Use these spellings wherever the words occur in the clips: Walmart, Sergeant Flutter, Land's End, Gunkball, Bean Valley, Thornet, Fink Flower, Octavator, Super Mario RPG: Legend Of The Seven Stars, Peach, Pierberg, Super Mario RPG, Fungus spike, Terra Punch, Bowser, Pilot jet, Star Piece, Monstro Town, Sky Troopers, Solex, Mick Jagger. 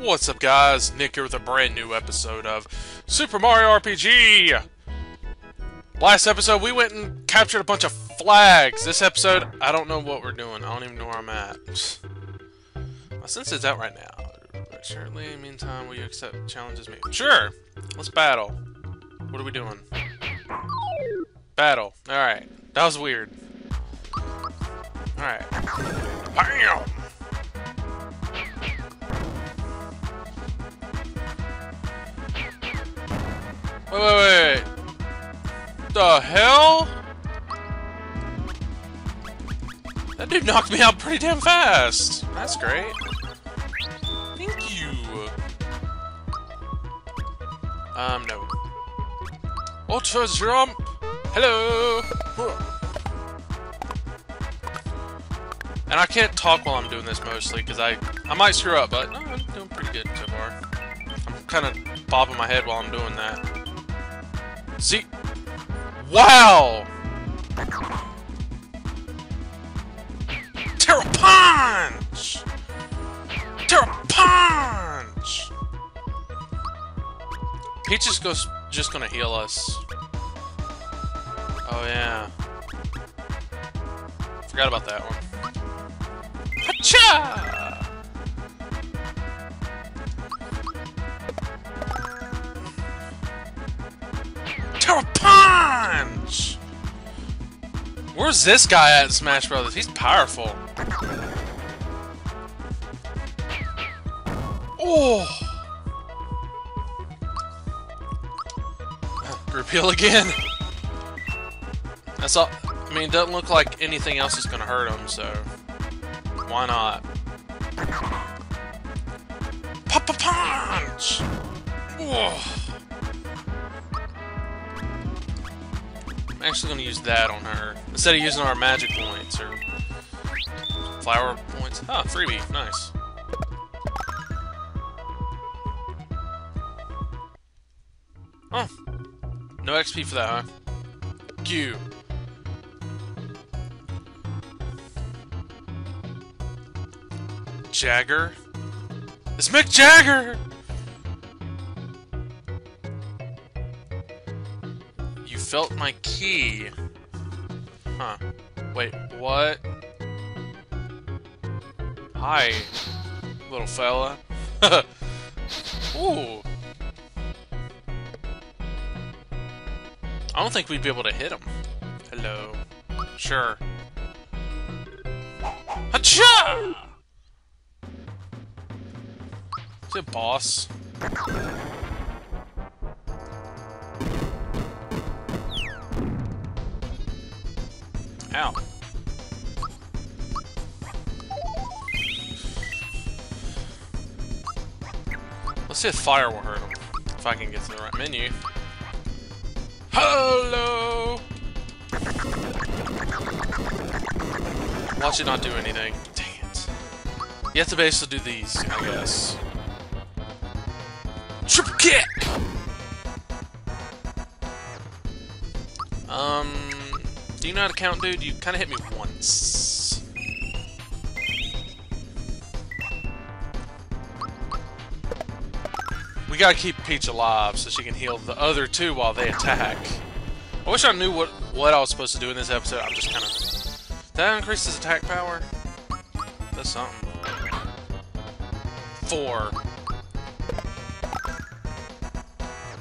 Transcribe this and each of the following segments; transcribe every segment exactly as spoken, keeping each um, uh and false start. What's up, guys? Nick here with a brand new episode of Super Mario R P G! Last episode, we went and captured a bunch of flags. This episode, I don't know what we're doing. I don't even know where I'm at. My sense is out right now. Shortly, meantime, will you accept challenges? Maybe? Sure! Let's battle. What are we doing? Battle. Alright. That was weird. Alright. Bam! Wait, wait, wait. The hell? That dude knocked me out pretty damn fast. That's great. Thank you. Um, no. Ultra jump. Hello. And I can't talk while I'm doing this mostly, because I, I might screw up, but no, I'm doing pretty good so far. I'm kind of bobbing my head while I'm doing that. See? Wow! Terra Punch! Terra Punch! Peach is goes, just gonna heal us. Oh, yeah. Forgot about that one. Hacha! Terra Punch! Where's this guy at in Smash Brothers? He's powerful. Oh! Group heal again. That's all. I mean, it doesn't look like anything else is gonna hurt him, so why not? Papa Punch! Oh. I'm actually going to use that on her, instead of using our magic points, or flower points. Ah, freebie. Nice. Huh. No X P for that, huh? Q. Jagger? It's Mick Jagger! Felt my key. Huh. Wait, what? Hi, little fella. Ooh. I don't think we'd be able to hit him. Hello. Sure. Hacha! Is it boss? Ow. Let's see if fire will hurt him. If I can get to the right menu. Hello! Watch it not do anything. Dang it. You have to basically do these, I guess. Triple kick! Um... Do you know how to count, dude? You kind of hit me once. We gotta keep Peach alive so she can heal the other two while they attack. I wish I knew what, what I was supposed to do in this episode. I'm just kind of... That increases attack power? That's something. Four.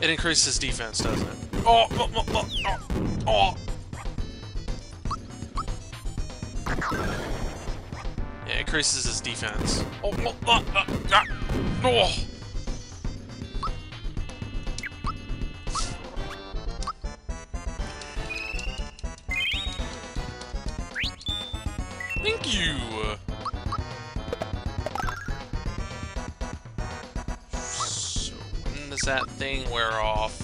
It increases defense, doesn't it? Oh! Oh! Oh! Oh! Oh. Yeah, it increases his defense. Oh, oh, oh, oh, oh, oh. Thank you. So when does that thing wear off?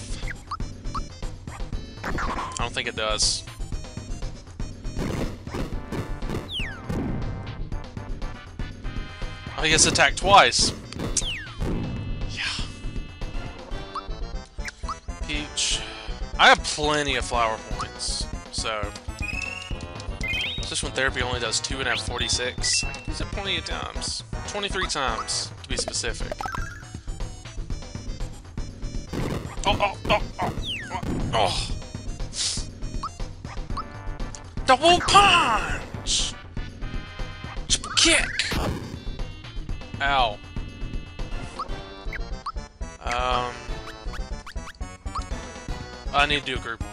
I don't think it does. I guess attack twice. Yeah. Peach. I have plenty of flower points, so. This one therapy only does two and I have forty-six. I can use it plenty of times. twenty-three times, to be specific. Oh, oh, oh, oh, oh, oh. Double punch! Kick! Ow. Um... I need to do a group.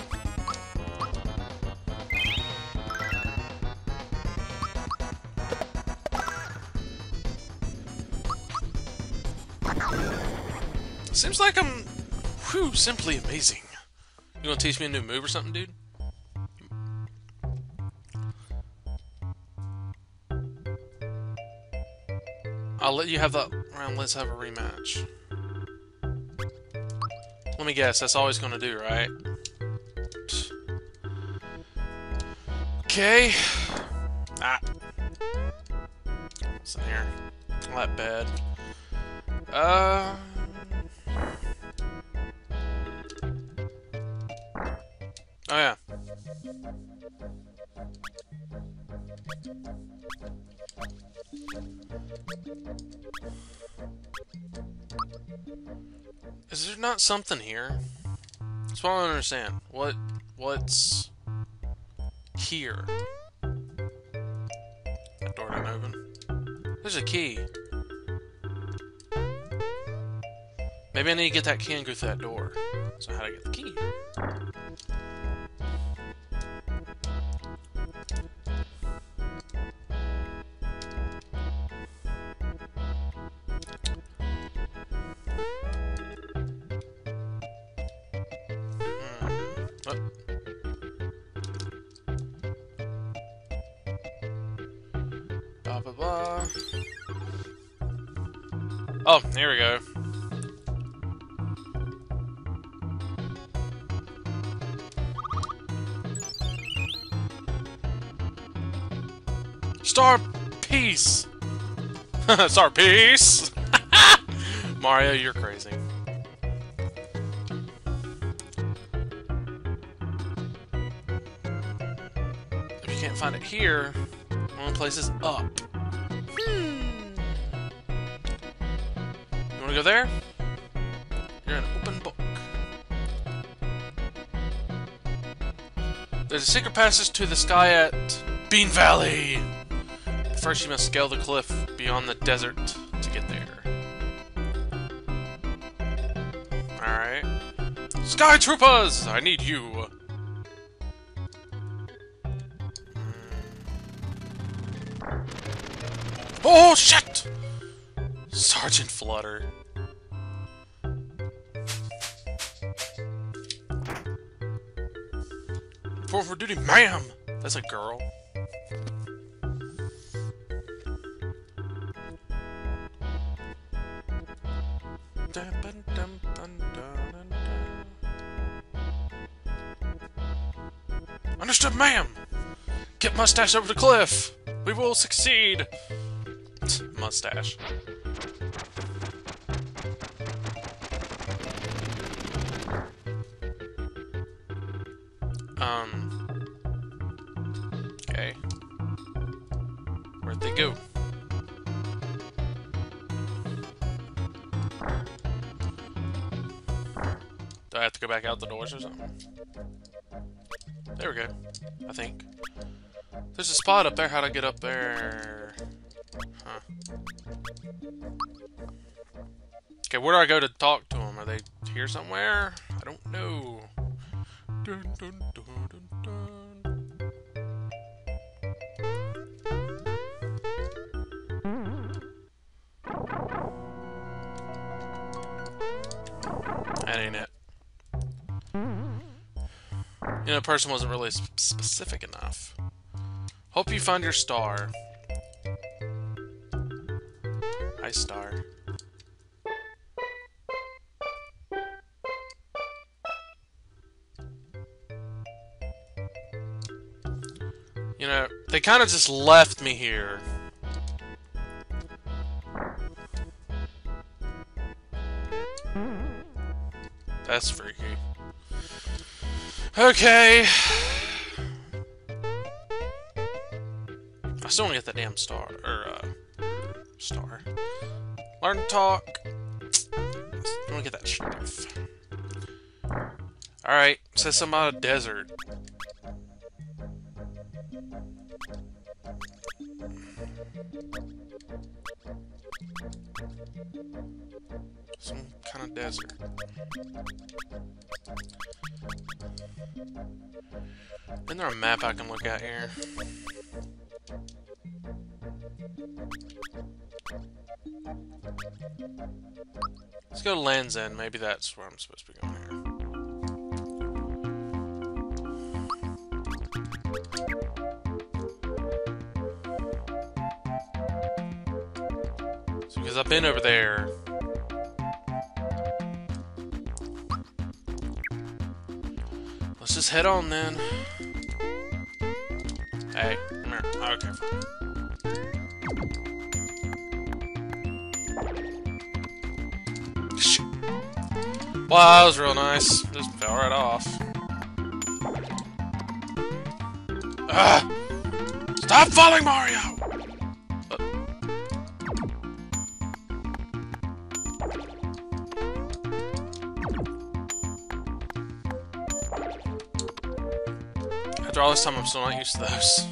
Seems like I'm... Whew, simply amazing. You wanna teach me a new move or something, dude? I'll let you have that round. Let's have a rematch. Let me guess, that's always gonna do, right? Okay. Ah. What's in here? That bed. Uh. Oh yeah. Is there not something here? That's what I don't understand. What what's here? That door didn't open. There's a key. Maybe I need to get that key and go through that door. So how do I get the key? Oh, here we go. Star Piece! Star Piece! Mario, you're crazy. If you can't find it here, I'm gonna place this up. You wanna go there? You're an open book. There's a secret passage to the sky at Bean Valley! First, you must scale the cliff beyond the desert to get there. Alright. Sky Troopers! I need you! Oh, shit! Sergeant Flutter. Forward for duty, ma'am! That's a girl. Understood, ma'am! Get mustache over the cliff! We will succeed! Mustache. Um. Okay. Where'd they go? Do I have to go back out the doors or something? There we go. I think. There's a spot up there. How'd I get up there? Huh. Okay, where do I go to talk to them? Are they here somewhere? I don't know. Dun, dun, dun, dun, dun. That ain't it. You know, the person wasn't really sp specific enough. Hope you find your star. Hi, star. You know, they kind of just left me here. That's freaky. Okay. I still want to get that damn star. Or, uh, star. Why Learn to talk. I'm gonna get that stuff. Alright, says something about a desert. Some kind of desert. Isn't there a map I can look at here? Let's go to Land's End. Maybe that's where I'm supposed to be going here. So, because I've been over there. Let's just head on then. Hey, come here. Okay, fine. Wow, that was real nice. Just fell right off. Ah! Stop falling, Mario! Uh. After all this time, I'm still not used to those.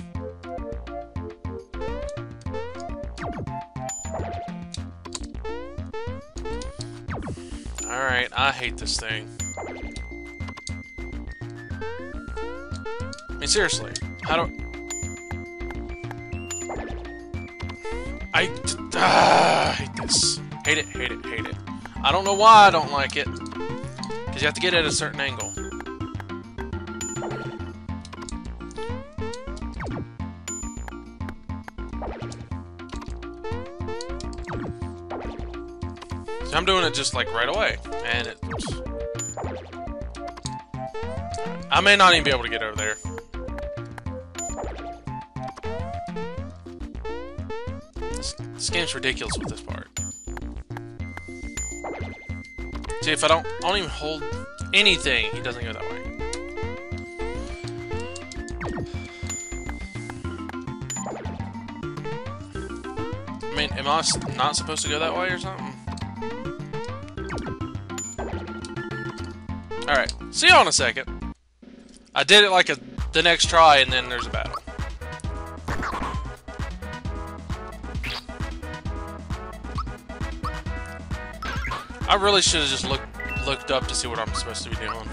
Alright, I hate this thing. I mean, seriously, how do I... I, ah, I hate this. Hate it, hate it, hate it. I don't know why I don't like it. Because you have to get it at a certain angle. I'm doing it just like right away, and it. I may not even be able to get over there. This, this game's ridiculous with this part. See, if I don't, I don't even hold anything, he doesn't go that way. I mean, am I not supposed to go that way or something? Alright, see you on a second. I did it like a, the next try, and then there's a battle. I really should have just look, looked up to see what I'm supposed to be doing.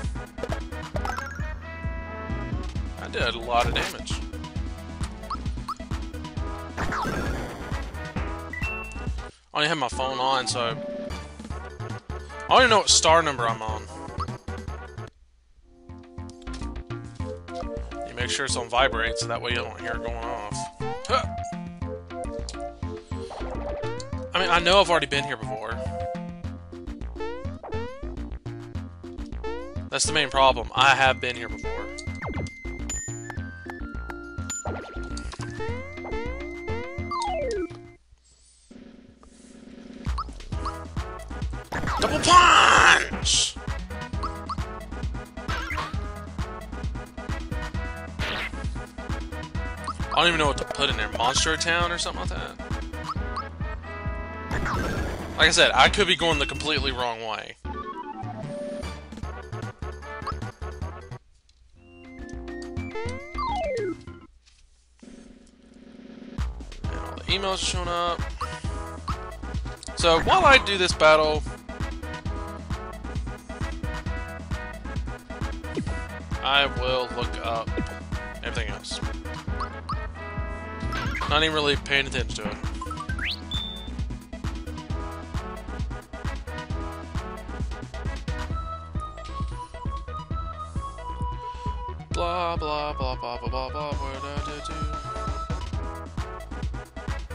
I did a lot of damage. I only had my phone on, so... I don't even know what star number I'm on. Make sure it's on vibrate, so that way you don't hear it going off. Huh. I mean, I know I've already been here before. That's the main problem. I have been here before. Double punch! I don't even know what to put in there. Monstro Town or something like that? Like I said, I could be going the completely wrong way. And all the emails are showing up. So while I do this battle... I will look up everything else. Not even really paying attention to it. Blah blah blah blah blah blah blah.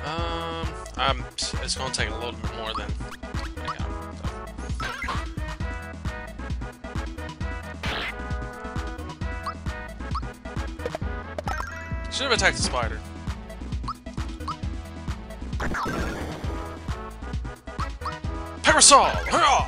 Um, I'm. It's gonna take a little bit more than. Should have attacked the spider. Parasol! Hurrah!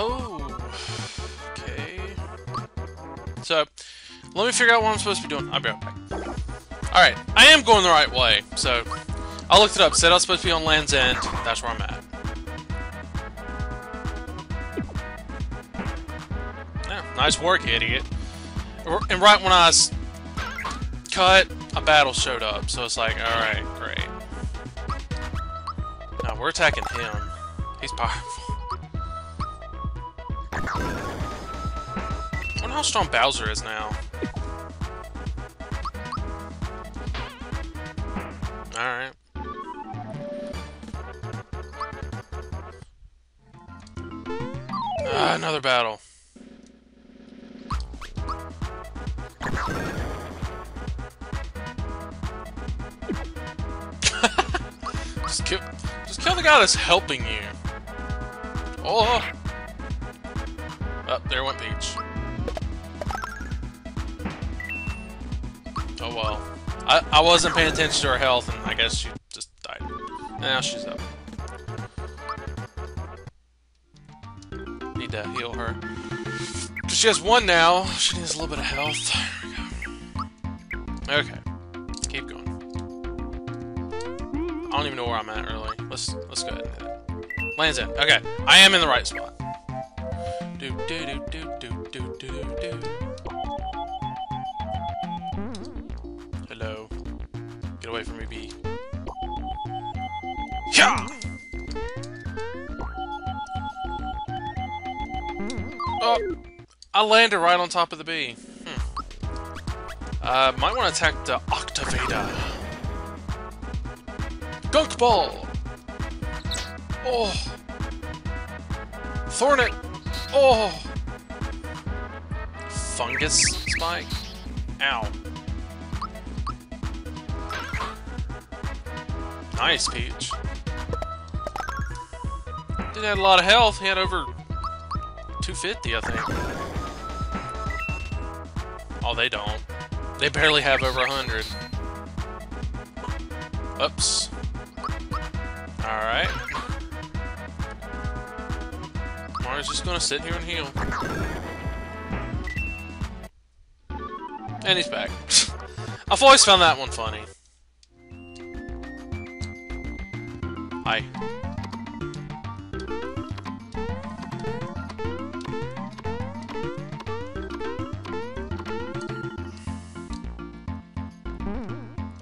Oh, okay. So, let me figure out what I'm supposed to be doing. I'll be right back. Alright, I am going the right way, so I looked it up. Said I was supposed to be on Land's End. That's where I'm at. Yeah, nice work, idiot. And right when I cut, a battle showed up, so it's like, alright, great. Now, we're attacking him. He's powerful. I wonder how strong Bowser is now. Alright. Ah, another battle. just kill just kill the guy that's helping you. Oh, oh there went Peach. Oh well. I, I wasn't paying attention to her health, and I guess she just died. And now she's up. Need to heal her. But she has one now. She needs a little bit of health. There we go. Okay. Let's keep going. I don't even know where I'm at, really. Let's, let's go ahead and hit it. Land's End. Okay. I am in the right spot. Do do do do do do do do. Hello. Get away from me, bee. Yeah! Oh! I landed right on top of the bee. Hmm. Uh, might want to attack the Octavator. Gunkball! Oh! Thornet! Oh! Fungus spike? Ow. Nice, Peach. Didn't have a lot of health. He had over two fifty, I think. Oh, they don't. They barely have over one hundred. Oops. Alright. Mario's just gonna sit here and heal. And he's back. I've always found that one funny. Hi.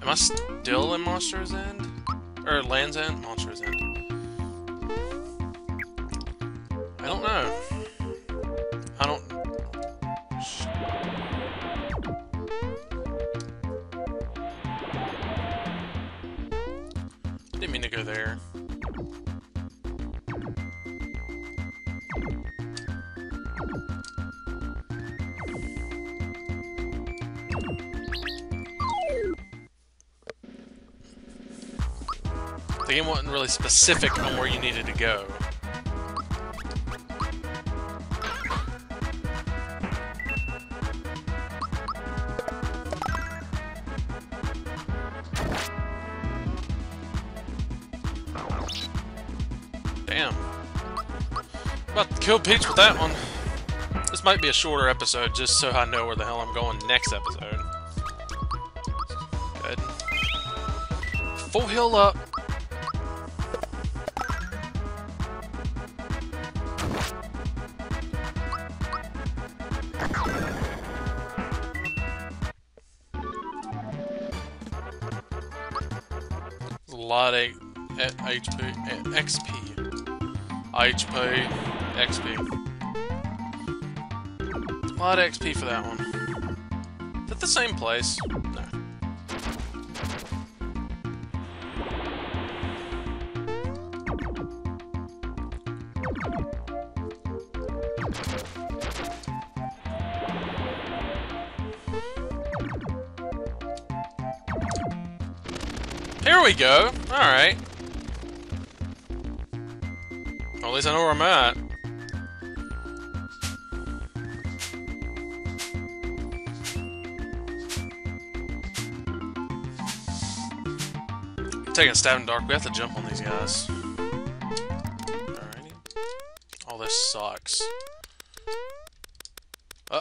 Am I still in Monsters End? Or Land's End? Monsters End. I don't know. I don't... Didn't mean to go there. The game wasn't really specific on where you needed to go. Damn. I'm about to kill Peach with that one. This might be a shorter episode, just so I know where the hell I'm going next episode. Good. Full heal up. Lot of H P, X P, X P, X P. A lot of X P for that one. Is it the same place? No. Here we go! Alright. Well, at least I know where I'm at. I'm taking a stab in the dark. We have to jump on these guys. Alrighty. Oh, Oh, this sucks. Uh.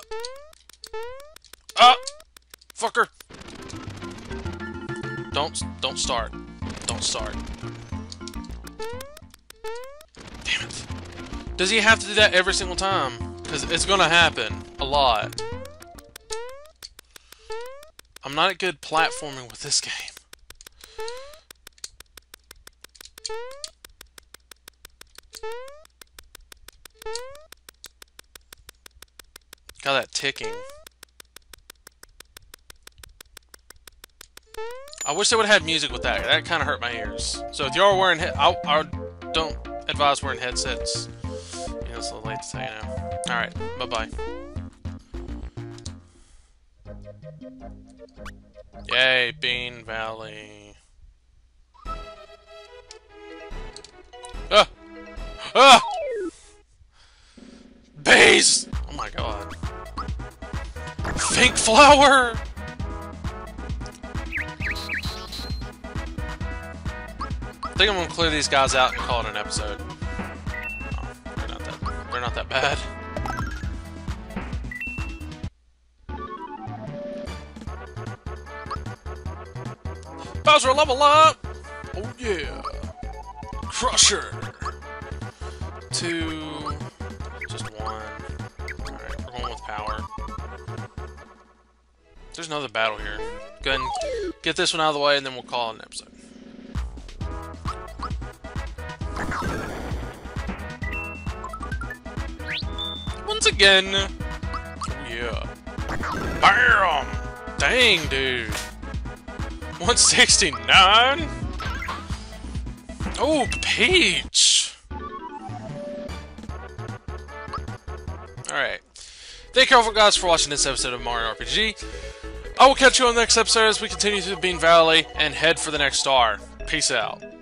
Uh! Fucker! Don't, don't start. Don't start. Damn it. Does he have to do that every single time? Because it's gonna happen. A lot. I'm not at good platforming with this game. Got that ticking. I wish they would have had music with that. That kind of hurt my ears. So if y'all are wearing, he I, I don't advise wearing headsets. You know, it's a little late to tell you now. All right, bye bye. Yay, Bean Valley. Ah, ah, bees! Oh my god. Fink Flower! I think I'm gonna clear these guys out and call it an episode. Oh, they're not that, they're not that bad. Bowser, level up! Oh yeah! Crusher! Two... Just one. Alright, we're going with power. There's another battle here. Go ahead and get this one out of the way and then we'll call it an episode. Once again! Oh yeah. BAM! Dang, dude! one sixty-nine? Oh, Peach! Alright. Thank you all for guys for watching this episode of Mario R P G. I will catch you on the next episode as we continue through the Bean Valley and head for the next star. Peace out.